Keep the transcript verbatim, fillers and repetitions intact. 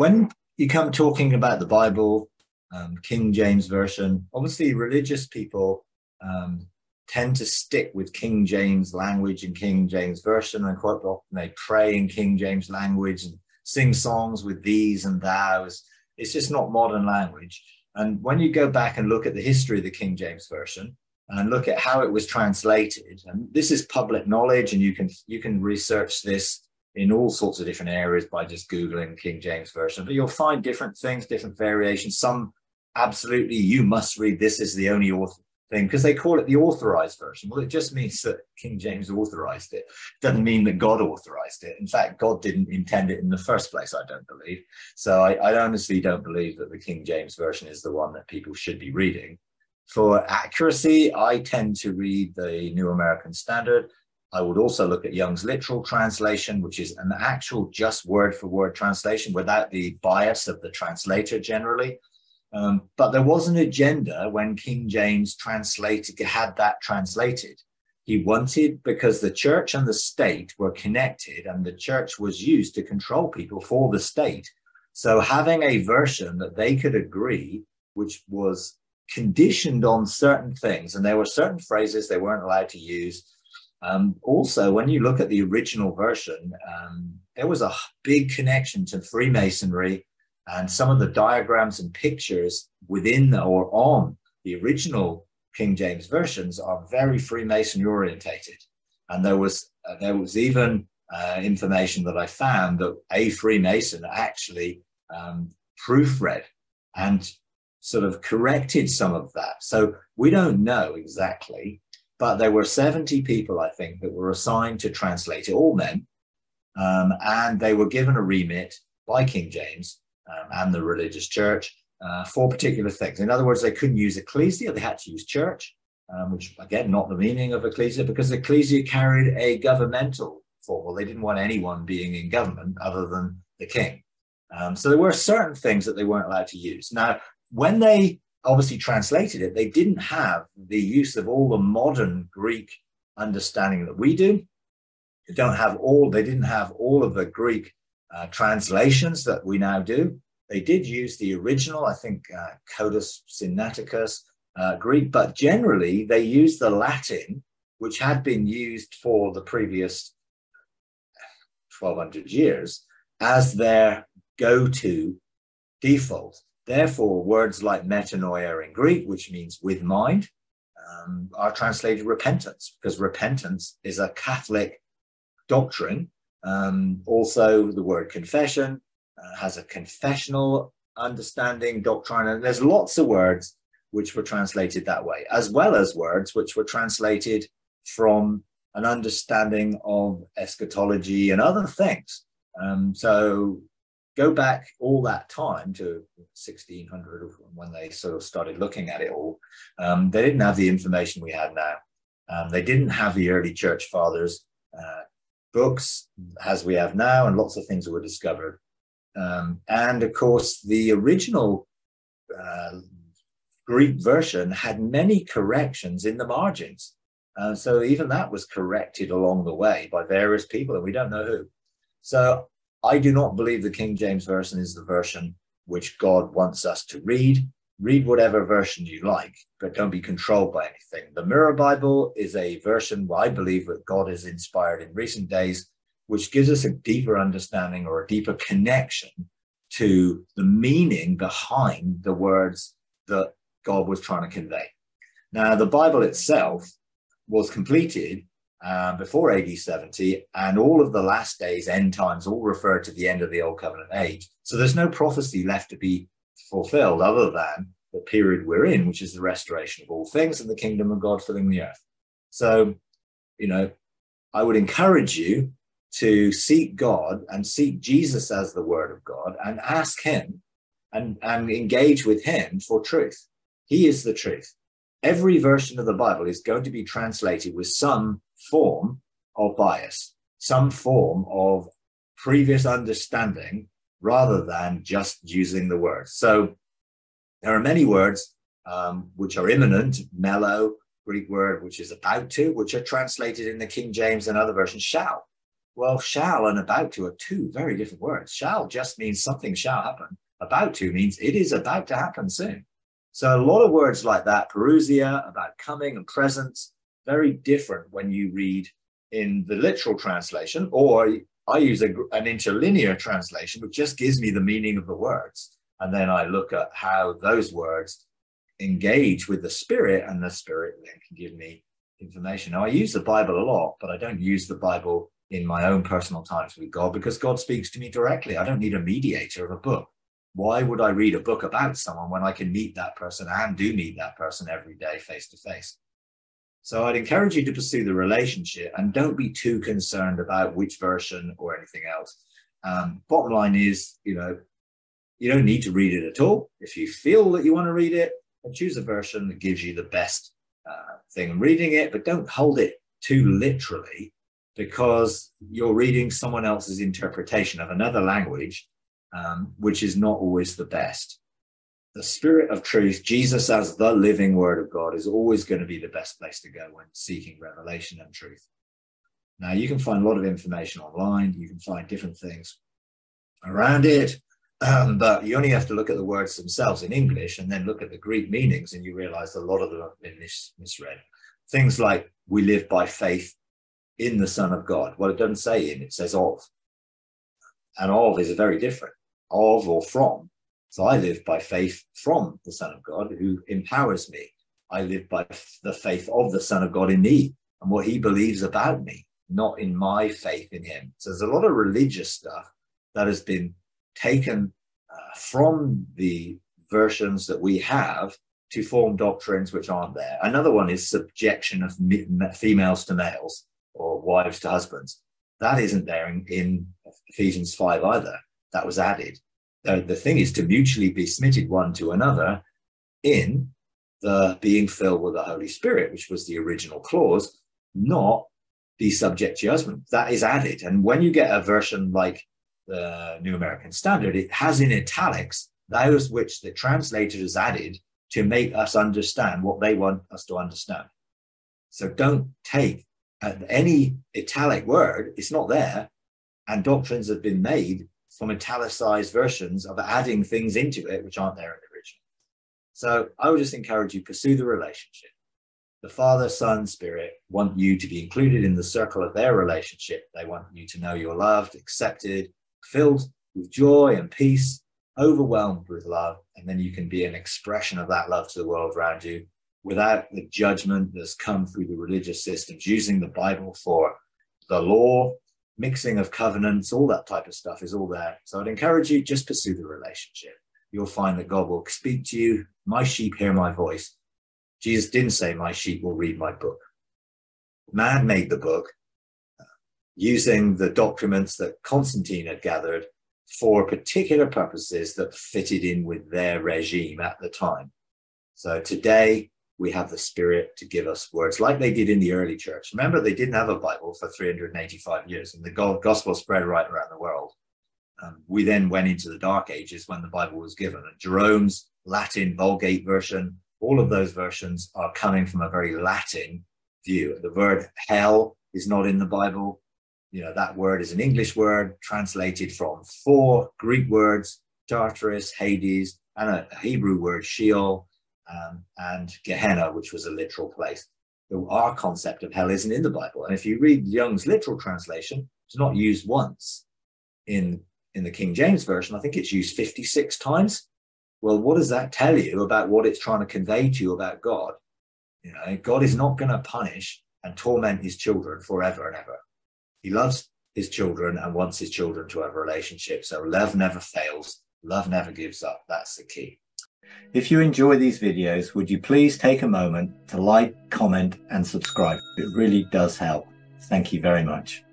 when you come talking about the Bible, um, King James Version, obviously religious people um, tend to stick with King James language and King James Version, and quite often they pray in King James language and sing songs with these and thous. It's just not modern language. And when you go back and look at the history of the King James Version and look at how it was translated, and this is public knowledge, and you can you can research this in all sorts of different areas by just Googling King James Version, but you'll find different things, different variations. Some absolutely, you must read this as the only author thing, because they call it the authorized version. Well, it just means that King James authorized it. It doesn't mean that God authorized it. In fact, God didn't intend it in the first place, I don't believe. So I, I honestly don't believe that the King James Version is the one that people should be reading. For accuracy, I tend to read the New American Standard. I would also look at Young's literal translation, which is an actual just word-for-word translation without the bias of the translator generally. Um, but there was an agenda when King James translated, had that translated. He wanted, because the church and the state were connected, and the church was used to control people for the state. So having a version that they could agree, which was conditioned on certain things, and there were certain phrases they weren't allowed to use. Um, also, when you look at the original version, um, there was a big connection to Freemasonry, and some of the diagrams and pictures within or on the original King James versions are very Freemasonry orientated. And there was, uh, there was even uh, information that I found that a Freemason actually um, proofread and sort of corrected some of that. So we don't know exactly, but there were seventy people, I think, that were assigned to translate it, all men, um, and they were given a remit by King James um, and the religious church uh, for particular things. In other words, they couldn't use Ecclesia, they had to use church, um, which, again, not the meaning of Ecclesia, because Ecclesia carried a governmental form. Well, they didn't want anyone being in government other than the king. Um, so there were certain things that they weren't allowed to use. Now, when they obviously translated it, they didn't have the use of all the modern Greek understanding that we do. They don't have all, they didn't have all of the Greek uh, translations that we now do. They did use the original, I think, uh, Codex Sinaiticus uh, Greek, but generally they used the Latin, which had been used for the previous twelve hundred years, as their go-to default. Therefore, words like metanoia in Greek, which means with mind, um, are translated repentance, because repentance is a Catholic doctrine. Um, also, the word confession uh, has a confessional understanding, doctrine, and there's lots of words which were translated that way, as well as words which were translated from an understanding of eschatology and other things. Um, so... Go back all that time to sixteen hundred, when they sort of started looking at it all. Um, they didn't have the information we had now. Um, they didn't have the early church fathers' uh, books as we have now, and lots of things were discovered. Um, and of course, the original uh, Greek version had many corrections in the margins. Uh, so even that was corrected along the way by various people, and we don't know who. So I do not believe the King James Version is the version which God wants us to read. Read whatever version you like, but don't be controlled by anything. The Mirror Bible is a version where I believe that God has inspired in recent days, which gives us a deeper understanding or a deeper connection to the meaning behind the words that God was trying to convey. Now, the Bible itself was completed Um, before A D seventy, and all of the last days, end times, all refer to the end of the Old Covenant age. So there's no prophecy left to be fulfilled other than the period we're in, which is the restoration of all things and the kingdom of God filling the earth. So, you know, I would encourage you to seek God and seek Jesus as the Word of God, and ask Him and, and engage with Him for truth. He is the truth. Every version of the Bible is going to be translated with some form of bias, some form of previous understanding, rather than just using the words. So there are many words um, which are imminent, mello, Greek word, which is about to, which are translated in the King James and other versions, shall. Well, shall and about to are two very different words. Shall just means something shall happen. About to means it is about to happen soon. So a lot of words like that, parousia, about coming and presence, very different when you read in the literal translation, or I use a, an interlinear translation, which just gives me the meaning of the words. And then I look at how those words engage with the spirit, and the spirit then can give me information. Now, I use the Bible a lot, but I don't use the Bible in my own personal times with God, because God speaks to me directly. I don't need a mediator of a book. Why would I read a book about someone when I can meet that person and do meet that person every day face to face? So I'd encourage you to pursue the relationship and don't be too concerned about which version or anything else. Um, bottom line is, you know, you don't need to read it at all. If you feel that you want to read it, then choose a version that gives you the best uh, thing reading it, but don't hold it too literally, because you're reading someone else's interpretation of another language, um, which is not always the best. The Spirit of truth, Jesus as the living Word of God, is always going to be the best place to go when seeking revelation and truth. Now, you can find a lot of information online. You can find different things around it, um, but you only have to look at the words themselves in English and then look at the Greek meanings, and you realize a lot of them have been mis misread. Things like, we live by faith in the Son of God. Well, it doesn't say in, it says of. And of is very different, of or from. So I live by faith from the Son of God who empowers me. I live by the faith of the Son of God in me and what he believes about me, not in my faith in him. So there's a lot of religious stuff that has been taken uh, from the versions that we have to form doctrines which aren't there. Another one is subjection of females to males or wives to husbands. That isn't there in, in Ephesians five either. That was added. The, the thing is to mutually be submitted one to another in the being filled with the Holy Spirit, which was the original clause, not be subject to your husband. That is added. And when you get a version like the New American Standard, it has in italics those which the translator has added to make us understand what they want us to understand. So don't take any italic word, it's not there, and doctrines have been made from italicized versions of adding things into it which aren't there in the original. So I would just encourage you, pursue the relationship. The Father, Son, Spirit want you to be included in the circle of their relationship. They want you to know you're loved, accepted, filled with joy and peace, overwhelmed with love, and then you can be an expression of that love to the world around you without the judgment that's come through the religious systems, using the Bible for the law, mixing of covenants, all that type of stuff is all there. So I'd encourage you, just pursue the relationship. You'll find that God will speak to you. My sheep hear my voice. Jesus didn't say my sheep will read my book. Man made the book uh, using the documents that Constantine had gathered for particular purposes that fitted in with their regime at the time. So today we have the Spirit to give us words like they did in the early church. Remember, they didn't have a Bible for three hundred eighty-five years, and the gospel spread right around the world. Um, we then went into the Dark Ages when the Bible was given. And Jerome's Latin Vulgate version, all of those versions are coming from a very Latin view. The word hell is not in the Bible. You know, that word is an English word translated from four Greek words, Tartarus, Hades, and a Hebrew word, Sheol. Um, and Gehenna, which was a literal place. So our concept of hell isn't in the Bible. And if you read Young's literal translation, it's not used once. In, in the King James Version, I think it's used fifty-six times. Well, what does that tell you about what it's trying to convey to you about God? You know, God is not going to punish and torment his children forever and ever. He loves his children and wants his children to have a relationship. So love never fails. Love never gives up. That's the key. If you enjoy these videos, would you please take a moment to like, comment, and subscribe? It really does help. Thank you very much.